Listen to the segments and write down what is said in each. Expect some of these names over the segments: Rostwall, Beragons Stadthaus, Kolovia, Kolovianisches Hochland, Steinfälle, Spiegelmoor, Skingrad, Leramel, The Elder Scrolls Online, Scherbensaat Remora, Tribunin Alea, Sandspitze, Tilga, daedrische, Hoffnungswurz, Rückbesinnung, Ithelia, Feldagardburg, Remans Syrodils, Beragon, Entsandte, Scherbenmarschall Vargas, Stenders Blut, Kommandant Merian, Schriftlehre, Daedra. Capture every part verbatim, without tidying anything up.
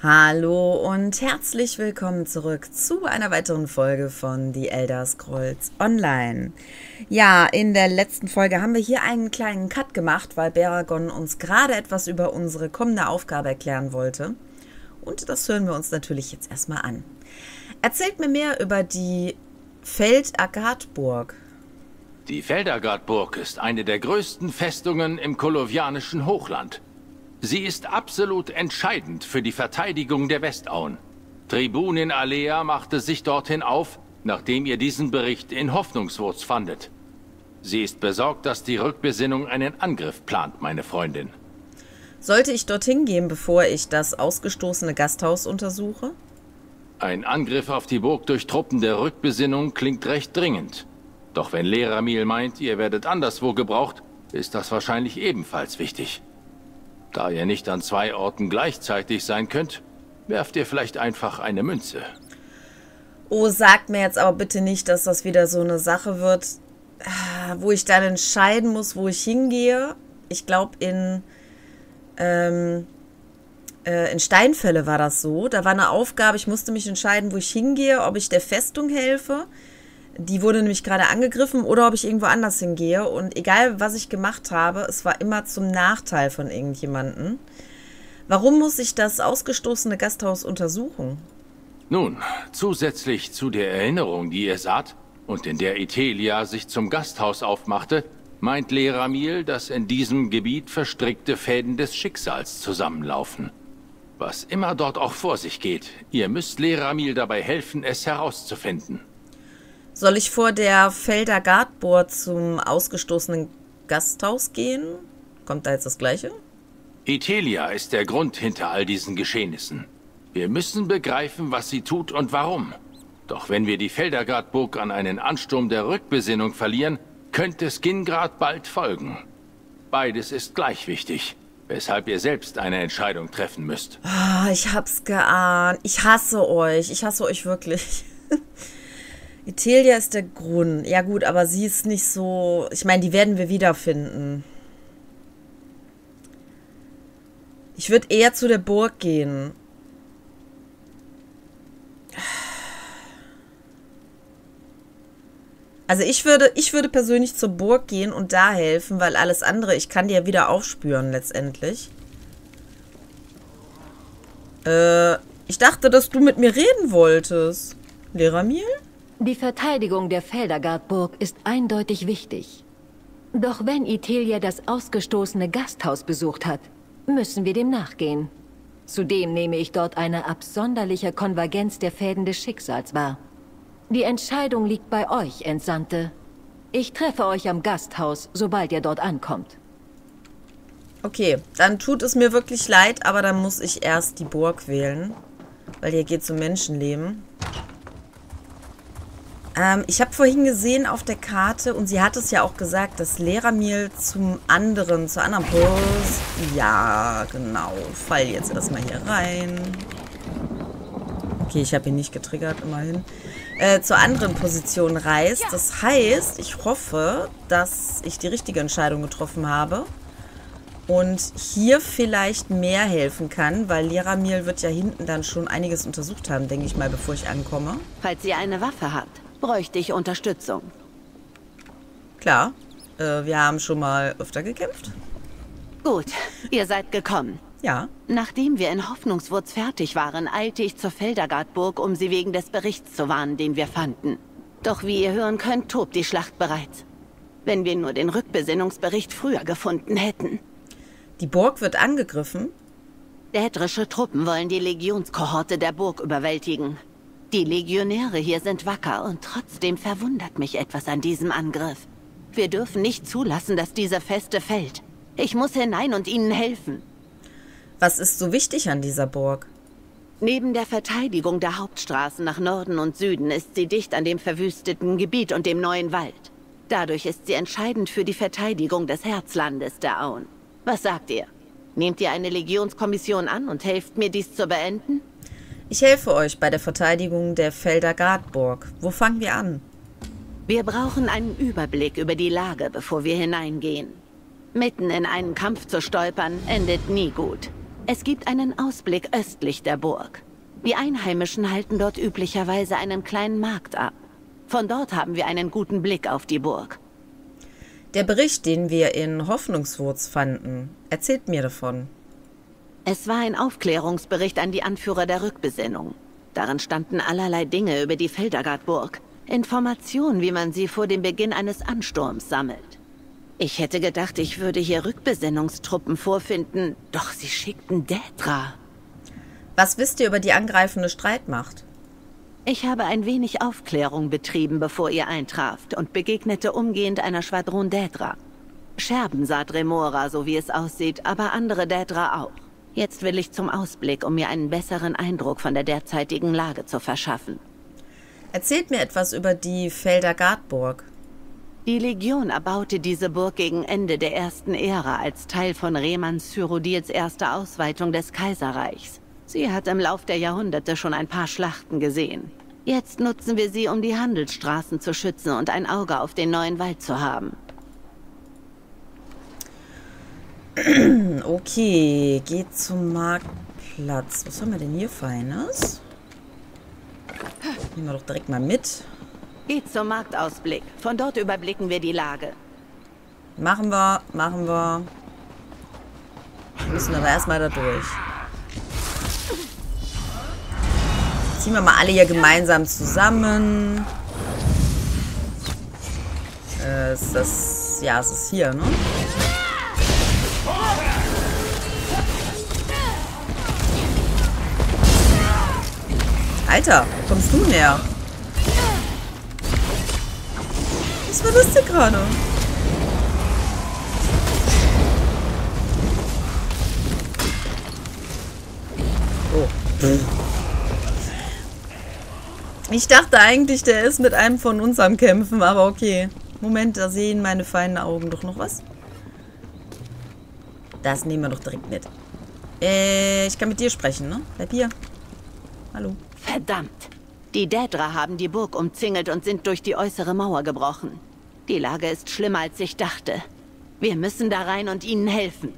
Hallo und herzlich willkommen zurück zu einer weiteren Folge von The Elder Scrolls Online. Ja, in der letzten Folge haben wir hier einen kleinen Cut gemacht, weil Beragon uns gerade etwas über unsere kommende Aufgabe erklären wollte. Und das hören wir uns natürlich jetzt erstmal an. Erzählt mir mehr über die Feldagardburg. Die Feldagardburg ist eine der größten Festungen im Kolovianischen Hochland. Sie ist absolut entscheidend für die Verteidigung der Westauen. Tribunin Alea machte sich dorthin auf, nachdem ihr diesen Bericht in Hoffnungswurz fandet. Sie ist besorgt, dass die Rückbesinnung einen Angriff plant, meine Freundin. Sollte ich dorthin gehen, bevor ich das ausgestoßene Gasthaus untersuche? Ein Angriff auf die Burg durch Truppen der Rückbesinnung klingt recht dringend. Doch wenn Leramel meint, ihr werdet anderswo gebraucht, ist das wahrscheinlich ebenfalls wichtig. Da ihr nicht an zwei Orten gleichzeitig sein könnt, werft ihr vielleicht einfach eine Münze. Oh, sagt mir jetzt aber bitte nicht, dass das wieder so eine Sache wird, wo ich dann entscheiden muss, wo ich hingehe. Ich glaube, in, ähm, äh, in Steinfälle war das so. Da war eine Aufgabe, ich musste mich entscheiden, wo ich hingehe, ob ich der Festung helfe. Die wurde nämlich gerade angegriffen, oder ob ich irgendwo anders hingehe. Und egal, was ich gemacht habe, es war immer zum Nachteil von irgendjemandem. Warum muss ich das ausgestoßene Gasthaus untersuchen? Nun, zusätzlich zu der Erinnerung, die ihr saht und in der Ithelia sich zum Gasthaus aufmachte, meint Leramel, dass in diesem Gebiet verstrickte Fäden des Schicksals zusammenlaufen. Was immer dort auch vor sich geht, ihr müsst Leramel dabei helfen, es herauszufinden. Soll ich vor der Feldagardburg zum ausgestoßenen Gasthaus gehen? Kommt da jetzt das Gleiche? Ithelia ist der Grund hinter all diesen Geschehnissen. Wir müssen begreifen, was sie tut und warum. Doch wenn wir die Feldagardburg an einen Ansturm der Rückbesinnung verlieren, könnte Skingrad bald folgen. Beides ist gleich wichtig, weshalb ihr selbst eine Entscheidung treffen müsst. Oh, ich hab's geahnt. Ich hasse euch. Ich hasse euch wirklich. Ithelia ist der Grund. Ja gut, aber sie ist nicht so... Ich meine, die werden wir wiederfinden. Ich würde eher zu der Burg gehen. Also ich würde, ich würde persönlich zur Burg gehen und da helfen, weil alles andere, ich kann die ja wieder aufspüren letztendlich. Äh, ich dachte, dass du mit mir reden wolltest. Leramel? Die Verteidigung der Feldagardburg ist eindeutig wichtig. Doch wenn Ithelia das ausgestoßene Gasthaus besucht hat, müssen wir dem nachgehen. Zudem nehme ich dort eine absonderliche Konvergenz der Fäden des Schicksals wahr. Die Entscheidung liegt bei euch, Entsandte. Ich treffe euch am Gasthaus, sobald ihr dort ankommt. Okay, dann tut es mir wirklich leid, aber dann muss ich erst die Burg wählen, weil hier geht es um Menschenleben. Ich habe vorhin gesehen auf der Karte, und sie hat es ja auch gesagt, dass Leramel zum anderen, zur anderen Post... Ja, genau. Fall jetzt erstmal hier rein. Okay, ich habe ihn nicht getriggert, immerhin. Äh, zur anderen Position reist. Das heißt, ich hoffe, dass ich die richtige Entscheidung getroffen habe. Und hier vielleicht mehr helfen kann, weil Leramel wird ja hinten dann schon einiges untersucht haben, denke ich mal, bevor ich ankomme. Falls ihr eine Waffe habt, bräuchte ich Unterstützung. Klar, äh, wir haben schon mal öfter gekämpft. Gut, ihr seid gekommen. Ja. Nachdem wir in Hoffnungswurz fertig waren, eilte ich zur Feldagardburg, um sie wegen des Berichts zu warnen, den wir fanden. Doch wie ihr hören könnt, tobt die Schlacht bereits. Wenn wir nur den Rückbesinnungsbericht früher gefunden hätten. Die Burg wird angegriffen? Dädrische Truppen wollen die Legionskohorte der Burg überwältigen. Die Legionäre hier sind wacker, und trotzdem verwundert mich etwas an diesem Angriff. Wir dürfen nicht zulassen, dass diese Feste fällt. Ich muss hinein und ihnen helfen. Was ist so wichtig an dieser Burg? Neben der Verteidigung der Hauptstraßen nach Norden und Süden ist sie dicht an dem verwüsteten Gebiet und dem neuen Wald. Dadurch ist sie entscheidend für die Verteidigung des Herzlandes der Auen. Was sagt ihr? Nehmt ihr eine Legionskommission an und helft mir, dies zu beenden? Ich helfe euch bei der Verteidigung der Feldagardburg. Wo fangen wir an? Wir brauchen einen Überblick über die Lage, bevor wir hineingehen. Mitten in einen Kampf zu stolpern, endet nie gut. Es gibt einen Ausblick östlich der Burg. Die Einheimischen halten dort üblicherweise einen kleinen Markt ab. Von dort haben wir einen guten Blick auf die Burg. Der Bericht, den wir in Hoffnungswurz fanden, erzählt mir davon. Es war ein Aufklärungsbericht an die Anführer der Rückbesinnung. Darin standen allerlei Dinge über die Feldagardburg. Informationen, wie man sie vor dem Beginn eines Ansturms sammelt. Ich hätte gedacht, ich würde hier Rückbesinnungstruppen vorfinden, doch sie schickten Dätra. Was wisst ihr über die angreifende Streitmacht? Ich habe ein wenig Aufklärung betrieben, bevor ihr eintraft, und begegnete umgehend einer Schwadron Dätra. Scherbensaat Remora, so wie es aussieht, aber andere Dätra auch. Jetzt will ich zum Ausblick, um mir einen besseren Eindruck von der derzeitigen Lage zu verschaffen. Erzählt mir etwas über die Feldagardburg. Die Legion erbaute diese Burg gegen Ende der ersten Ära als Teil von Remans Syrodils erster Ausweitung des Kaiserreichs. Sie hat im Lauf der Jahrhunderte schon ein paar Schlachten gesehen. Jetzt nutzen wir sie, um die Handelsstraßen zu schützen und ein Auge auf den neuen Wald zu haben. Okay, geht zum Marktplatz. Was haben wir denn hier Feines? Nehmen wir doch direkt mal mit. Geht zum Marktausblick. Von dort überblicken wir die Lage. Machen wir, machen wir. Wir müssen aber erstmal da durch. Ziehen wir mal alle hier gemeinsam zusammen. Äh, ist das... Ja, es ist hier, ne? Alter, wo kommst du näher? Was war das denn gerade? Oh. Ich dachte eigentlich, der ist mit einem von uns am Kämpfen, aber okay. Moment, da sehen meine feinen Augen doch noch was. Das nehmen wir doch direkt mit. Äh, ich kann mit dir sprechen, ne? Bleib hier. Hallo. Verdammt! Die Dädra haben die Burg umzingelt und sind durch die äußere Mauer gebrochen. Die Lage ist schlimmer, als ich dachte. Wir müssen da rein und ihnen helfen.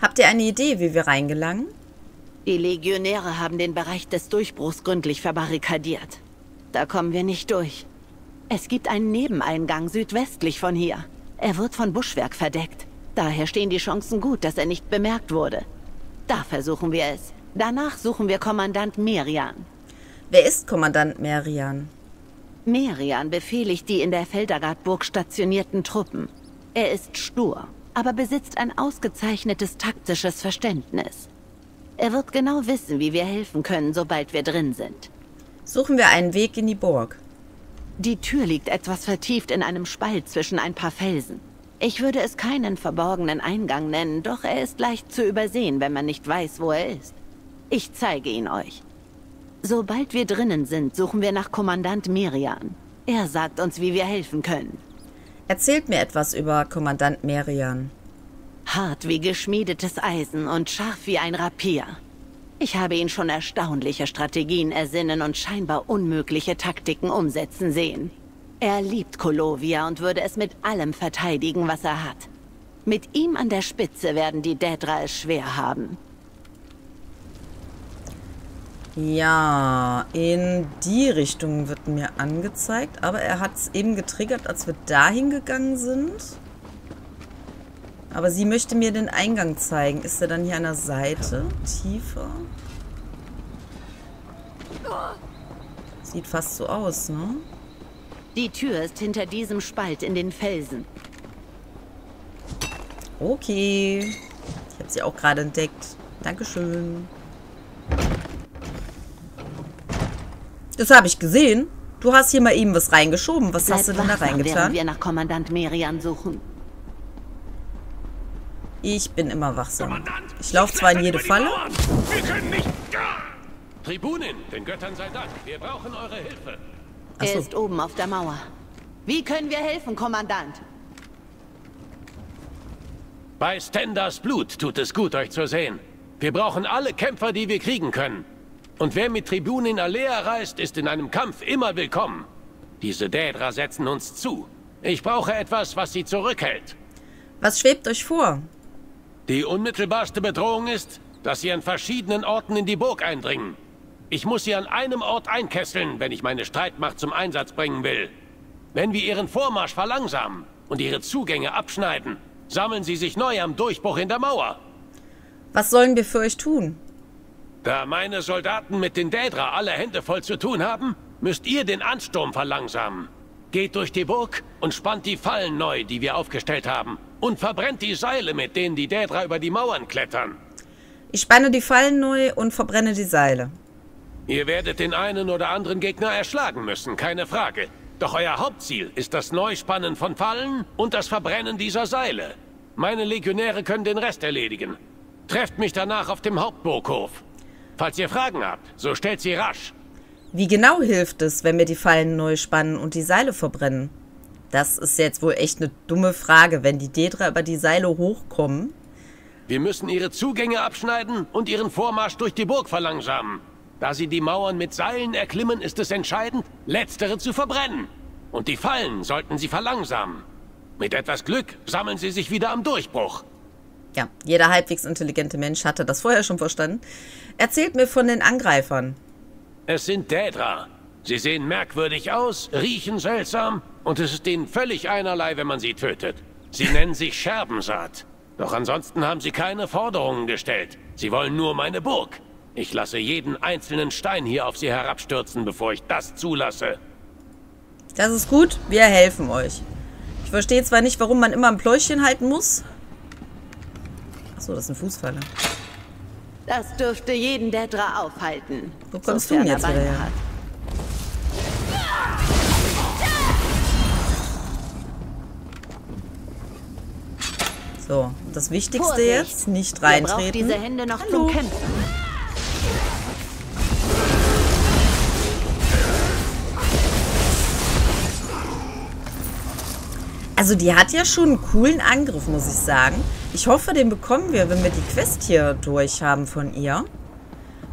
Habt ihr eine Idee, wie wir reingelangen? Die Legionäre haben den Bereich des Durchbruchs gründlich verbarrikadiert. Da kommen wir nicht durch. Es gibt einen Nebeneingang südwestlich von hier. Er wird von Buschwerk verdeckt. Daher stehen die Chancen gut, dass er nicht bemerkt wurde. Da versuchen wir es. Danach suchen wir Kommandant Merian. Wer ist Kommandant Merian? Merian befehligt die in der Feldagardburg stationierten Truppen. Er ist stur, aber besitzt ein ausgezeichnetes taktisches Verständnis. Er wird genau wissen, wie wir helfen können, sobald wir drin sind. Suchen wir einen Weg in die Burg. Die Tür liegt etwas vertieft in einem Spalt zwischen ein paar Felsen. Ich würde es keinen verborgenen Eingang nennen, doch er ist leicht zu übersehen, wenn man nicht weiß, wo er ist. Ich zeige ihn euch. Sobald wir drinnen sind, suchen wir nach Kommandant Merian. Er sagt uns, wie wir helfen können. Erzählt mir etwas über Kommandant Merian. Hart wie geschmiedetes Eisen und scharf wie ein Rapier. Ich habe ihn schon erstaunliche Strategien ersinnen und scheinbar unmögliche Taktiken umsetzen sehen. Er liebt Kolovia und würde es mit allem verteidigen, was er hat. Mit ihm an der Spitze werden die Dädra es schwer haben. Ja, in die Richtung wird mir angezeigt, aber er hat es eben getriggert, als wir dahin gegangen sind. Aber sie möchte mir den Eingang zeigen. Ist er dann hier an der Seite? Tiefer? Sieht fast so aus, ne? Die Tür ist hinter diesem Spalt in den Felsen. Okay. Ich habe sie auch gerade entdeckt. Dankeschön. Das habe ich gesehen. Du hast hier mal eben was reingeschoben. Was hast du denn da reingetan? Während wir nach Kommandant Merian suchen. Ich bin immer wachsam. Ich laufe zwar in jede Falle. Wir können nicht. Tribunin, den Göttern sei Dank. Wir brauchen eure Hilfe. Er ist oben auf der Mauer. Wie können wir helfen, Kommandant? Bei Stenders Blut tut es gut, euch zu sehen. Wir brauchen alle Kämpfer, die wir kriegen können. Und wer mit Tribunin Alea reist, ist in einem Kampf immer willkommen. Diese Dädra setzen uns zu. Ich brauche etwas, was sie zurückhält. Was schwebt euch vor? Die unmittelbarste Bedrohung ist, dass sie an verschiedenen Orten in die Burg eindringen. Ich muss sie an einem Ort einkesseln, wenn ich meine Streitmacht zum Einsatz bringen will. Wenn wir ihren Vormarsch verlangsamen und ihre Zugänge abschneiden, sammeln sie sich neu am Durchbruch in der Mauer. Was sollen wir für euch tun? Da meine Soldaten mit den Daedra alle Hände voll zu tun haben, müsst ihr den Ansturm verlangsamen. Geht durch die Burg und spannt die Fallen neu, die wir aufgestellt haben. Und verbrennt die Seile, mit denen die Daedra über die Mauern klettern. Ich spanne die Fallen neu und verbrenne die Seile. Ihr werdet den einen oder anderen Gegner erschlagen müssen, keine Frage. Doch euer Hauptziel ist das Neuspannen von Fallen und das Verbrennen dieser Seile. Meine Legionäre können den Rest erledigen. Trefft mich danach auf dem Hauptburghof. Falls ihr Fragen habt, so stellt sie rasch. Wie genau hilft es, wenn wir die Fallen neu spannen und die Seile verbrennen? Das ist jetzt wohl echt eine dumme Frage, wenn die Daedra über die Seile hochkommen. Wir müssen ihre Zugänge abschneiden und ihren Vormarsch durch die Burg verlangsamen. Da sie die Mauern mit Seilen erklimmen, ist es entscheidend, letztere zu verbrennen. Und die Fallen sollten sie verlangsamen. Mit etwas Glück sammeln sie sich wieder am Durchbruch. Ja, jeder halbwegs intelligente Mensch hatte das vorher schon verstanden. Erzählt mir von den Angreifern. Es sind Daedra. Sie sehen merkwürdig aus, riechen seltsam und es ist ihnen völlig einerlei, wenn man sie tötet. Sie nennen sich Scherbensaat. Doch ansonsten haben sie keine Forderungen gestellt. Sie wollen nur meine Burg. Ich lasse jeden einzelnen Stein hier auf sie herabstürzen, bevor ich das zulasse. Das ist gut, wir helfen euch. Ich verstehe zwar nicht, warum man immer ein Pläuschchen halten muss. Achso, das ist eine Fußfalle. Das dürfte jeden Daedra aufhalten. Wo kommst du denn jetzt wieder her? So, das Wichtigste Vorsicht. Jetzt, nicht reintreten. Ihr braucht diese Hände noch Hallo. Zum Kämpfen. Also die hat ja schon einen coolen Angriff, muss ich sagen. Ich hoffe, den bekommen wir, wenn wir die Quest hier durch haben von ihr.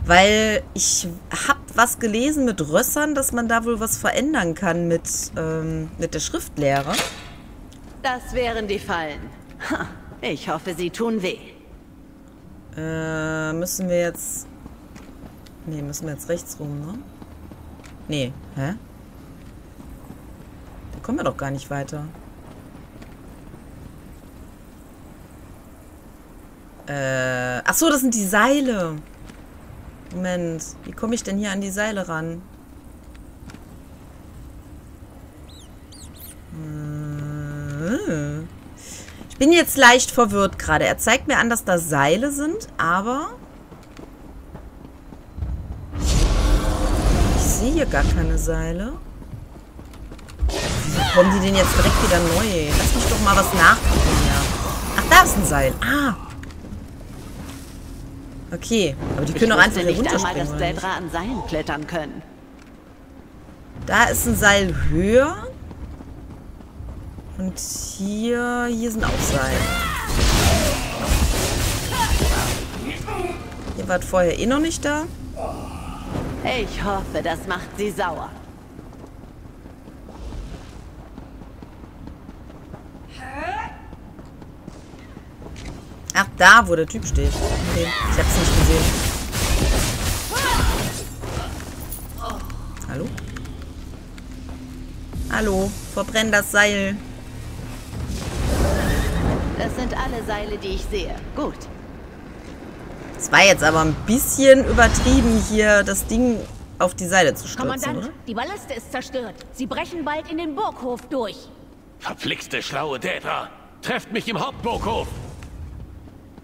Weil ich habe was gelesen mit Rössern, dass man da wohl was verändern kann mit, ähm, mit der Schriftlehre. Das wären die Fallen. Ich hoffe, sie tun weh. Äh, müssen wir jetzt... Nee, müssen wir jetzt rechts rum, ne? Nee, hä? Da kommen wir doch gar nicht weiter. Äh, ach so, das sind die Seile. Moment, wie komme ich denn hier an die Seile ran? Hm. Ich bin jetzt leicht verwirrt gerade. Er zeigt mir an, dass da Seile sind, aber... Ich sehe hier gar keine Seile. Wieso kommen die denn jetzt direkt wieder neu? Lass mich doch mal was nachgucken hier. Ach, da ist ein Seil. Ah! Okay, aber die können doch einfach nicht einmal, dass Daedra an Seilen klettern können. Da ist ein Seil höher. Und hier, hier sind auch Seile. Hier war vorher eh noch nicht da. Ich hoffe, das macht sie sauer. Ach, da, wo der Typ steht. Okay, ich hab's nicht gesehen. Hallo? Hallo, verbrenn das Seil. Das sind alle Seile, die ich sehe. Gut. Es war jetzt aber ein bisschen übertrieben, hier das Ding auf die Seile zu stürzen, Kommandant, oder? Die Balliste ist zerstört. Sie brechen bald in den Burghof durch. Verflixte, schlaue Daedra. Trefft mich im Hauptburghof.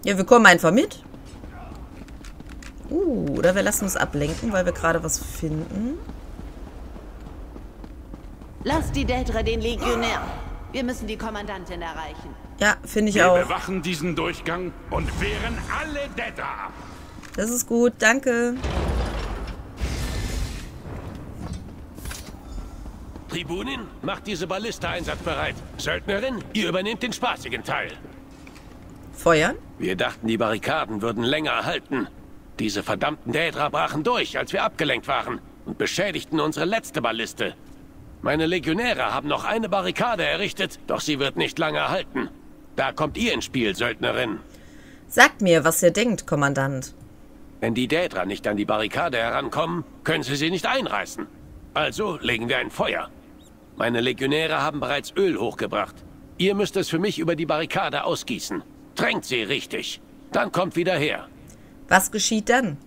Ja, wir kommen einfach mit. Uh, oder wir lassen uns ablenken, weil wir gerade was finden. Lass die Daedra den Legionär. Wir müssen die Kommandantin erreichen. Ja, finde ich auch. Wir bewachen diesen Durchgang und wehren alle Daedra ab. Das ist gut, danke. Tribunin, macht diese Balliste einsatzbereit. Söldnerin, ihr übernehmt den spaßigen Teil. Feuern? Wir dachten, die Barrikaden würden länger halten. Diese verdammten Daedra brachen durch, als wir abgelenkt waren und beschädigten unsere letzte Balliste. Meine Legionäre haben noch eine Barrikade errichtet, doch sie wird nicht lange halten. Da kommt ihr ins Spiel, Söldnerin. Sagt mir, was ihr denkt, Kommandant. Wenn die Dädra nicht an die Barrikade herankommen, können sie sie nicht einreißen. Also legen wir ein Feuer. Meine Legionäre haben bereits Öl hochgebracht. Ihr müsst es für mich über die Barrikade ausgießen. Tränkt sie richtig. Dann kommt wieder her. Was geschieht dann?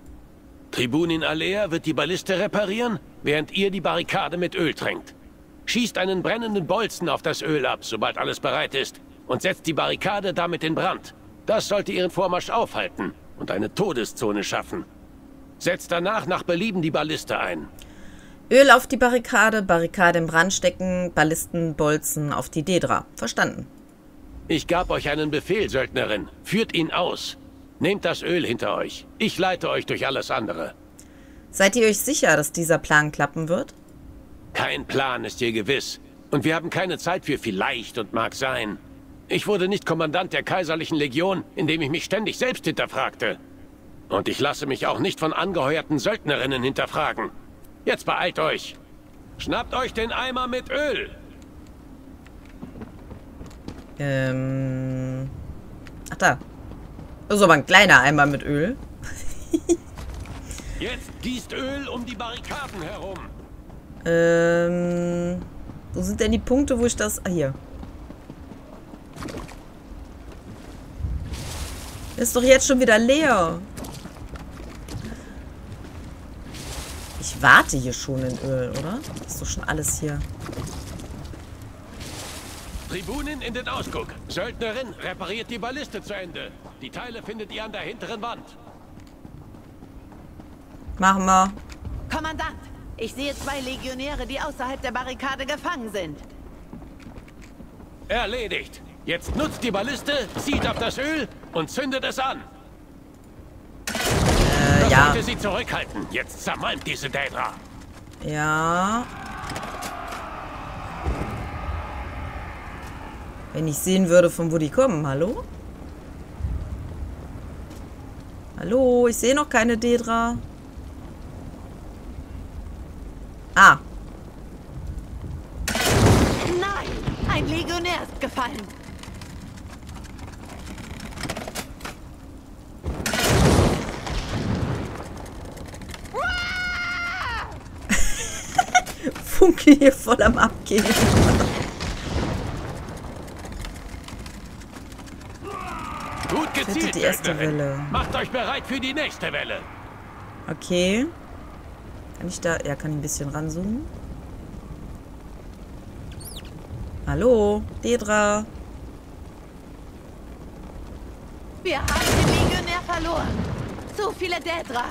Tribunin Alea wird die Balliste reparieren, während ihr die Barrikade mit Öl tränkt. Schießt einen brennenden Bolzen auf das Öl ab, sobald alles bereit ist, und setzt die Barrikade damit in Brand. Das sollte ihren Vormarsch aufhalten und eine Todeszone schaffen. Setzt danach nach Belieben die Balliste ein. Öl auf die Barrikade, Barrikade in Brand stecken, Ballisten, Bolzen auf die Dädra. Verstanden. Ich gab euch einen Befehl, Söldnerin. Führt ihn aus. Nehmt das Öl hinter euch. Ich leite euch durch alles andere. Seid ihr euch sicher, dass dieser Plan klappen wird? Kein Plan ist je gewiss. Und wir haben keine Zeit für vielleicht und mag sein. Ich wurde nicht Kommandant der Kaiserlichen Legion, indem ich mich ständig selbst hinterfragte. Und ich lasse mich auch nicht von angeheuerten Söldnerinnen hinterfragen. Jetzt beeilt euch. Schnappt euch den Eimer mit Öl. Ähm... Ach da. Das ist aber ein kleiner Eimer mit Öl. Jetzt gießt Öl um die Barrikaden herum. Ähm... Wo sind denn die Punkte, wo ich das... Ah, hier. Ist doch jetzt schon wieder leer. Ich warte hier schon in Öl, oder? Ist doch schon alles hier. Tribunin in den Ausguck. Söldnerin, repariert die Balliste zu Ende. Die Teile findet ihr an der hinteren Wand. Machen wir. Kommandant, ich sehe zwei Legionäre, die außerhalb der Barrikade gefangen sind. Erledigt. Jetzt nutzt die Balliste, zieht auf das Öl und zündet es an. Äh, das ja. Sollte sie zurückhalten. Jetzt zermalmt diese Dädra. Ja. Wenn ich sehen würde, von wo die kommen. Hallo? Hallo, ich sehe noch keine Dädra. Ah. Nein, ein Legionär ist gefallen. Funke hier voll am Abgehen. Die erste Welle. Macht euch bereit für die nächste Welle. Okay. Kann ich da... Ja, kann ich ein bisschen ranzoomen. Hallo, Dädra. Wir haben den Legionär verloren. Zu viele Dädra.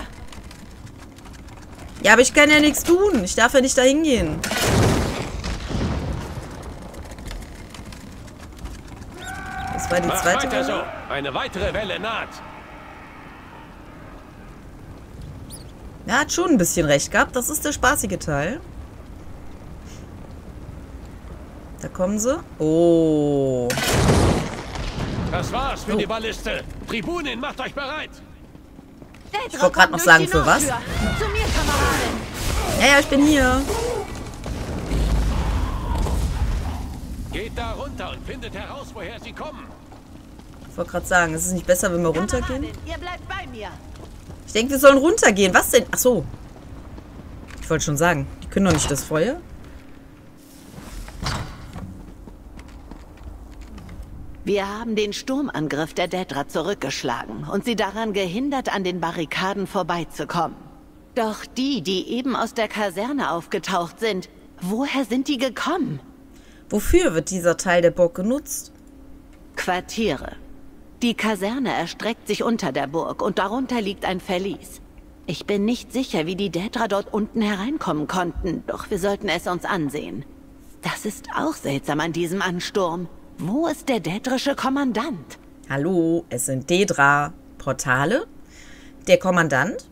Ja, aber ich kann ja nichts tun. Ich darf ja nicht dahin gehen. Das war die Mach zweite Welle. So. Eine weitere Welle naht. Er hat schon ein bisschen recht gehabt. Das ist der spaßige Teil. Da kommen sie. Oh. Das war's für oh. die Balliste. Tribunin, macht euch bereit. Ich wollte gerade noch sagen, für was. Ja, ja, ich bin hier. Geht da runter und findet heraus, woher sie kommen. Ich wollte gerade sagen, ist es nicht besser, wenn wir runtergehen? Ihr bleibt bei mir. Ich denke, wir sollen runtergehen. Was denn? Ach so. Ich wollte schon sagen, die können doch nicht das Feuer. Wir haben den Sturmangriff der Dädra zurückgeschlagen und sie daran gehindert, an den Barrikaden vorbeizukommen. Doch die, die eben aus der Kaserne aufgetaucht sind, woher sind die gekommen? Wofür wird dieser Teil der Burg genutzt? Quartiere. Die Kaserne erstreckt sich unter der Burg und darunter liegt ein Verlies. Ich bin nicht sicher, wie die Dädra dort unten hereinkommen konnten, doch wir sollten es uns ansehen. Das ist auch seltsam an diesem Ansturm. Wo ist der dädrische Kommandant? Hallo, es sind Dädra-Portale. Der Kommandant?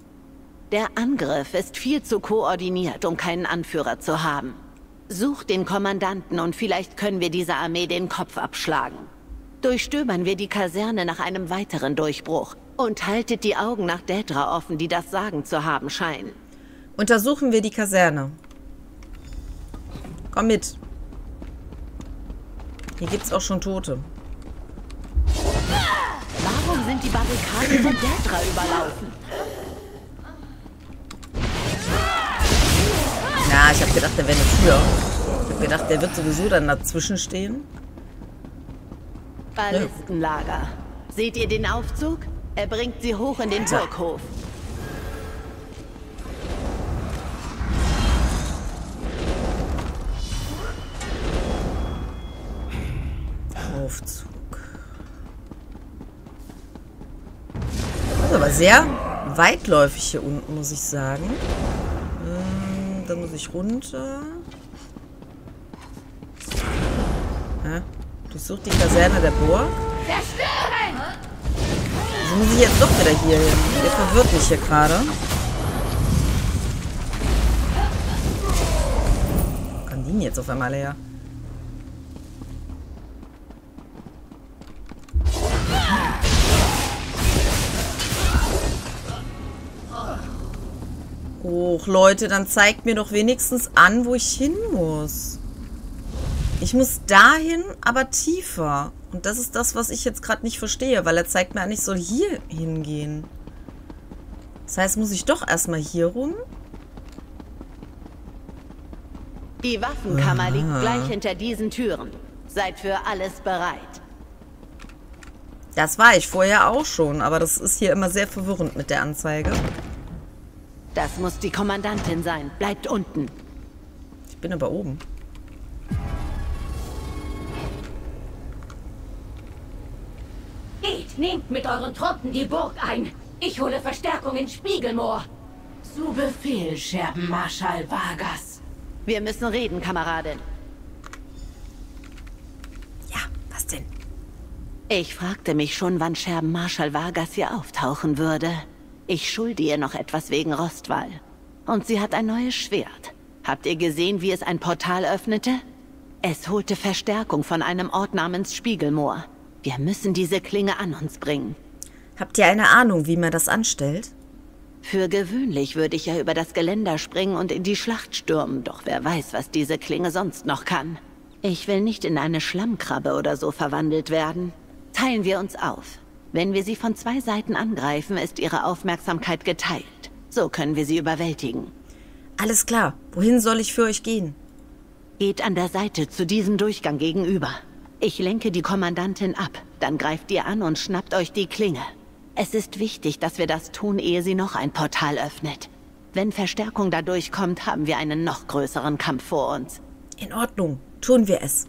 Der Angriff ist viel zu koordiniert, um keinen Anführer zu haben. Sucht den Kommandanten und vielleicht können wir dieser Armee den Kopf abschlagen. Durchstöbern wir die Kaserne nach einem weiteren Durchbruch und haltet die Augen nach Dädra offen, die das Sagen zu haben scheinen. Untersuchen wir die Kaserne. Komm mit. Hier gibt's auch schon Tote. Warum sind die Barrikaden von Dädra überlaufen? Ja, ich habe gedacht, der wäre eine Tür. Ich habe gedacht, der wird sowieso dann dazwischen stehen. Ballistenlager. Seht ihr den Aufzug? Er bringt sie hoch in den ja. Burghof. Aufzug. Das ist aber sehr weitläufig hier unten, muss ich sagen. Ähm, da muss ich runter. Ja, durchsucht die Kaserne der Burg. Zerstören! Also muss ich jetzt doch wieder hier hin. Ihr verwirrt mich hier gerade. Wo kann die denn jetzt auf einmal her? Och, Leute, dann zeigt mir doch wenigstens an, wo ich hin muss. Ich muss dahin, aber tiefer. Und das ist das, was ich jetzt gerade nicht verstehe, weil er zeigt mir an, ich soll hier hingehen. Das heißt, muss ich doch erstmal hier rum? Die Waffenkammer Aha. liegt gleich hinter diesen Türen. Seid für alles bereit. Das war ich vorher auch schon, aber das ist hier immer sehr verwirrend mit der Anzeige. Das muss die Kommandantin sein. Bleibt unten. Ich bin aber oben. Geht, nehmt mit euren Truppen die Burg ein. Ich hole Verstärkung in Spiegelmoor. Zu Befehl, Scherbenmarschall Vargas. Wir müssen reden, Kameradin. Ja, was denn? Ich fragte mich schon, wann Scherbenmarschall Vargas hier auftauchen würde. Ich schulde ihr noch etwas wegen Rostwall. Und sie hat ein neues Schwert. Habt ihr gesehen, wie es ein Portal öffnete? Es holte Verstärkung von einem Ort namens Spiegelmoor. Wir müssen diese Klinge an uns bringen. Habt ihr eine Ahnung, wie man das anstellt? Für gewöhnlich würde ich ja über das Geländer springen und in die Schlacht stürmen. Doch wer weiß, was diese Klinge sonst noch kann. Ich will nicht in eine Schlammkrabbe oder so verwandelt werden. Teilen wir uns auf. Wenn wir sie von zwei Seiten angreifen, ist ihre Aufmerksamkeit geteilt. So können wir sie überwältigen. Alles klar. Wohin soll ich für euch gehen? Geht an der Seite zu diesem Durchgang gegenüber. Ich lenke die Kommandantin ab. Dann greift ihr an und schnappt euch die Klinge. Es ist wichtig, dass wir das tun, ehe sie noch ein Portal öffnet. Wenn Verstärkung dadurch kommt, haben wir einen noch größeren Kampf vor uns. In Ordnung. Tun wir es.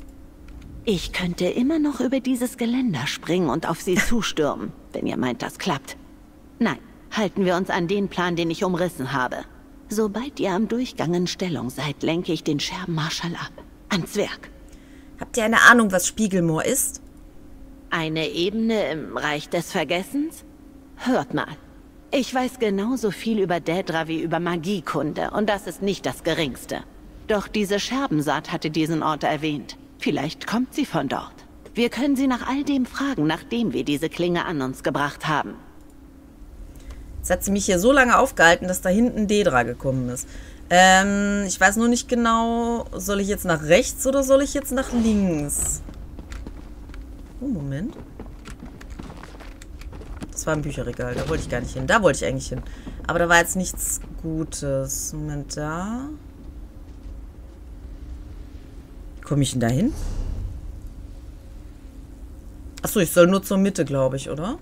Ich könnte immer noch über dieses Geländer springen und auf sie zustürmen, wenn ihr meint, das klappt. Nein, halten wir uns an den Plan, den ich umrissen habe. Sobald ihr am Durchgang in Stellung seid, lenke ich den Scherbenmarschall ab. Ans Werk. Habt ihr eine Ahnung, was Spiegelmoor ist? Eine Ebene im Reich des Vergessens? Hört mal. Ich weiß genauso viel über Daedra wie über Magiekunde, und das ist nicht das Geringste. Doch diese Scherbensaat hatte diesen Ort erwähnt. Vielleicht kommt sie von dort. Wir können sie nach all dem fragen, nachdem wir diese Klinge an uns gebracht haben. Jetzt hat sie mich hier so lange aufgehalten, dass da hinten Daedra gekommen ist. Ähm, ich weiß nur nicht genau, soll ich jetzt nach rechts oder soll ich jetzt nach links? Oh, Moment. Das war ein Bücherregal, da wollte ich gar nicht hin. Da wollte ich eigentlich hin. Aber da war jetzt nichts Gutes. Moment, da... Komme ich denn da hin? Achso, ich soll nur zur Mitte, glaube ich, oder?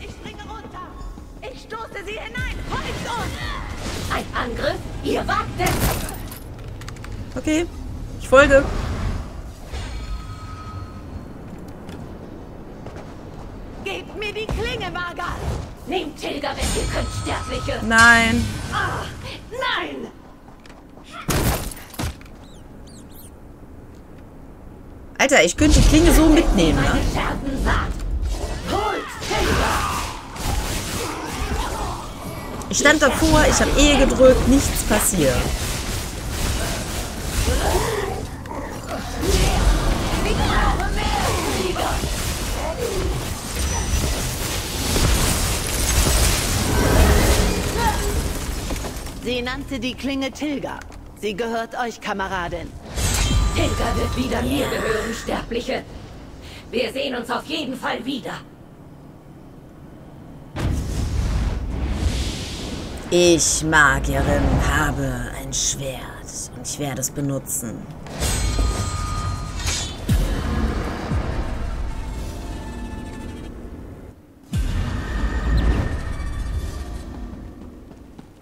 Ich springe runter. Ich stoße sie hinein. Ein Angriff? Ihr wartet. Okay, ich folge. Gebt mir die Klinge, Vargas. Nehmt Tilga, wenn ihr könnt, Sterbliche! Nein! Ah, nein! Alter, ich könnte die Klinge so mitnehmen. Meine Scherbensaat! Holt Tilga! Ich stand davor, ich habe eh gedrückt, nichts passiert. Sie nannte die Klinge Tilga. Sie gehört euch, Kameradin. Tilga wird wieder mir gehören, Sterbliche. Wir sehen uns auf jeden Fall wieder. Ich, Magierin, habe ein Schwert und ich werde es benutzen.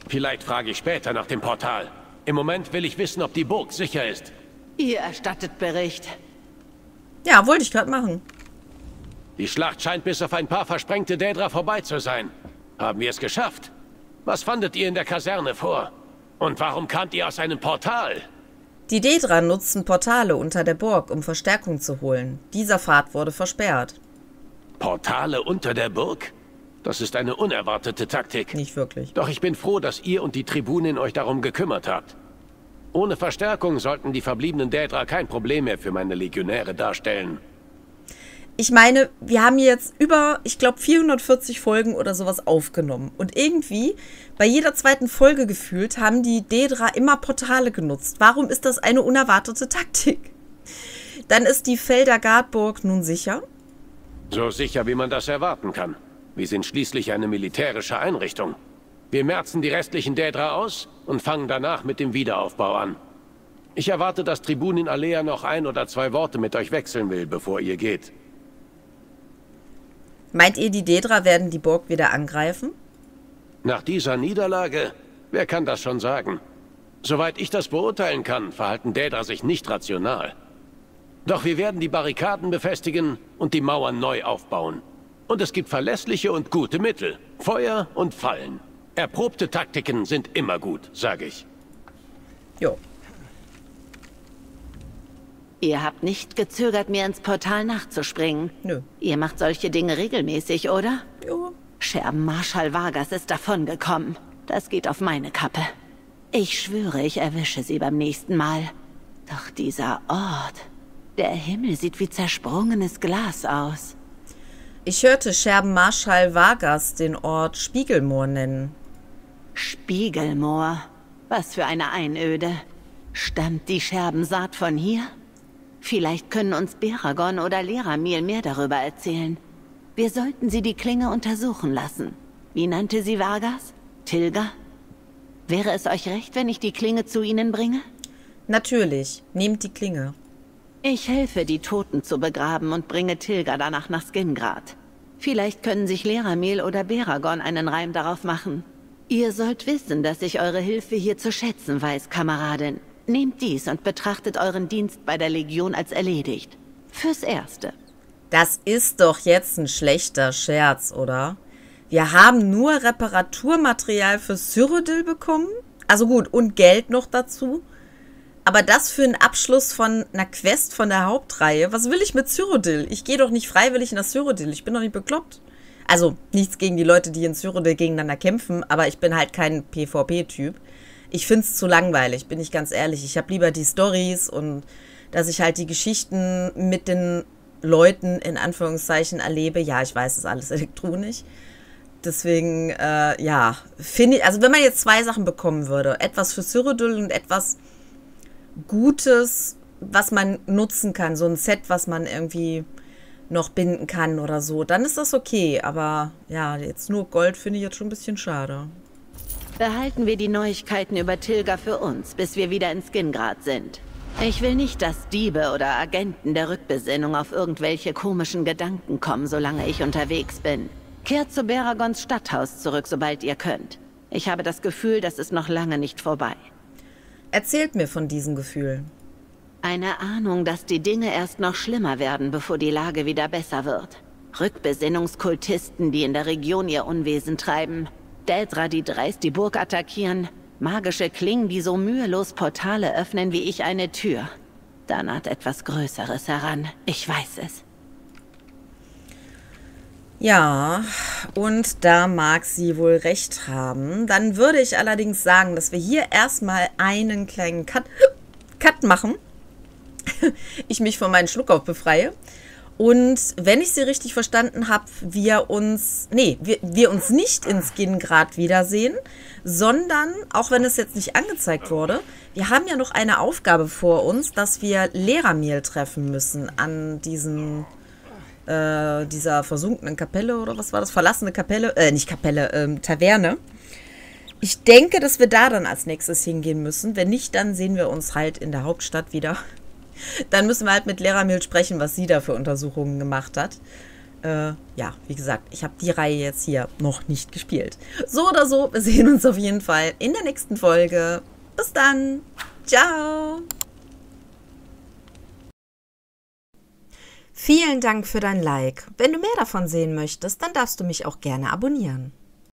Vielleicht frage ich später nach dem Portal. Im Moment will ich wissen, ob die Burg sicher ist. Ihr erstattet Bericht. Ja, wollte ich gerade machen. Die Schlacht scheint bis auf ein paar versprengte Daedra vorbei zu sein. Haben wir es geschafft? Was fandet ihr in der Kaserne vor? Und warum kamt ihr aus einem Portal? Die Daedra nutzten Portale unter der Burg, um Verstärkung zu holen. Dieser Pfad wurde versperrt. Portale unter der Burg? Das ist eine unerwartete Taktik. Nicht wirklich. Doch ich bin froh, dass ihr und die Tribunin euch darum gekümmert habt. Ohne Verstärkung sollten die verbliebenen Daedra kein Problem mehr für meine Legionäre darstellen. Ich meine, wir haben jetzt über, ich glaube, vierhundertvierzig Folgen oder sowas aufgenommen. Und irgendwie, bei jeder zweiten Folge gefühlt, haben die Daedra immer Portale genutzt. Warum ist das eine unerwartete Taktik? Dann ist die Feldagardburg nun sicher? So sicher, wie man das erwarten kann. Wir sind schließlich eine militärische Einrichtung. Wir merzen die restlichen Daedra aus und fangen danach mit dem Wiederaufbau an. Ich erwarte, dass Tribunin Alea noch ein oder zwei Worte mit euch wechseln will, bevor ihr geht. Meint ihr, die Daedra werden die Burg wieder angreifen? Nach dieser Niederlage? Wer kann das schon sagen? Soweit ich das beurteilen kann, verhalten Daedra sich nicht rational. Doch wir werden die Barrikaden befestigen und die Mauern neu aufbauen. Und es gibt verlässliche und gute Mittel. Feuer und Fallen. Erprobte Taktiken sind immer gut, sage ich. Jo. Ihr habt nicht gezögert, mir ins Portal nachzuspringen. Nö. Ihr macht solche Dinge regelmäßig, oder? Jo. Scherbenmarschall Vargas ist davongekommen. Das geht auf meine Kappe. Ich schwöre, ich erwische sie beim nächsten Mal. Doch dieser Ort... Der Himmel sieht wie zersprungenes Glas aus. Ich hörte Scherbenmarschall Vargas den Ort Spiegelmoor nennen. Spiegelmoor? Was für eine Einöde. Stammt die Scherbensaat von hier? Vielleicht können uns Beragon oder Leramel mehr darüber erzählen. Wir sollten sie die Klinge untersuchen lassen. Wie nannte sie Vargas? Tilga? Wäre es euch recht, wenn ich die Klinge zu ihnen bringe? Natürlich. Nehmt die Klinge. Ich helfe, die Toten zu begraben und bringe Tilga danach nach Skingrad. Vielleicht können sich Leramel oder Beragon einen Reim darauf machen. Ihr sollt wissen, dass ich eure Hilfe hier zu schätzen weiß, Kameradin. Nehmt dies und betrachtet euren Dienst bei der Legion als erledigt. Fürs Erste. Das ist doch jetzt ein schlechter Scherz, oder? Wir haben nur Reparaturmaterial für Syrodil bekommen? Also gut, und Geld noch dazu? Aber das für einen Abschluss von einer Quest von der Hauptreihe? Was will ich mit Syrodil? Ich gehe doch nicht freiwillig in das Syrodil. Ich bin doch nicht bekloppt. Also nichts gegen die Leute, die in Syrodil gegeneinander kämpfen, aber ich bin halt kein PvP-Typ. Ich finde es zu langweilig, bin ich ganz ehrlich. Ich habe lieber die Storys und dass ich halt die Geschichten mit den Leuten in Anführungszeichen erlebe. Ja, ich weiß, das ist alles elektronisch. Deswegen, äh, ja, finde ich, also wenn man jetzt zwei Sachen bekommen würde, etwas für Syrodil und etwas Gutes, was man nutzen kann, so ein Set, was man irgendwie noch binden kann oder so, dann ist das okay. Aber ja, jetzt nur Gold finde ich jetzt schon ein bisschen schade. Behalten wir die Neuigkeiten über Tilga für uns, bis wir wieder in Skingrad sind. Ich will nicht, dass Diebe oder Agenten der Rückbesinnung auf irgendwelche komischen Gedanken kommen, solange ich unterwegs bin. Kehrt zu Beragons Stadthaus zurück, sobald ihr könnt. Ich habe das Gefühl, das ist noch lange nicht vorbei. Erzählt mir von diesem Gefühl. Eine Ahnung, dass die Dinge erst noch schlimmer werden, bevor die Lage wieder besser wird. Rückbesinnungskultisten, die in der Region ihr Unwesen treiben... Daedra, die dreist die Burg attackieren, magische Klingen, die so mühelos Portale öffnen wie ich eine Tür. Da naht etwas Größeres heran, ich weiß es. Ja, und da mag sie wohl recht haben. Dann würde ich allerdings sagen, dass wir hier erstmal einen kleinen Cut, Cut machen. Ich mich von meinem Schluckauf befreie. Und wenn ich sie richtig verstanden habe, wir uns, nee, wir, wir uns nicht in Skingrad wiedersehen, sondern, auch wenn es jetzt nicht angezeigt wurde, wir haben ja noch eine Aufgabe vor uns, dass wir Leramel treffen müssen an diesem, äh, dieser versunkenen Kapelle oder was war das? Verlassene Kapelle, äh, nicht Kapelle, ähm, Taverne. Ich denke, dass wir da dann als nächstes hingehen müssen. Wenn nicht, dann sehen wir uns halt in der Hauptstadt wieder. Dann müssen wir halt mit Leramel sprechen, was sie da für Untersuchungen gemacht hat. Äh, ja, wie gesagt, ich habe die Reihe jetzt hier noch nicht gespielt. So oder so, wir sehen uns auf jeden Fall in der nächsten Folge. Bis dann. Ciao. Vielen Dank für dein Like. Wenn du mehr davon sehen möchtest, dann darfst du mich auch gerne abonnieren.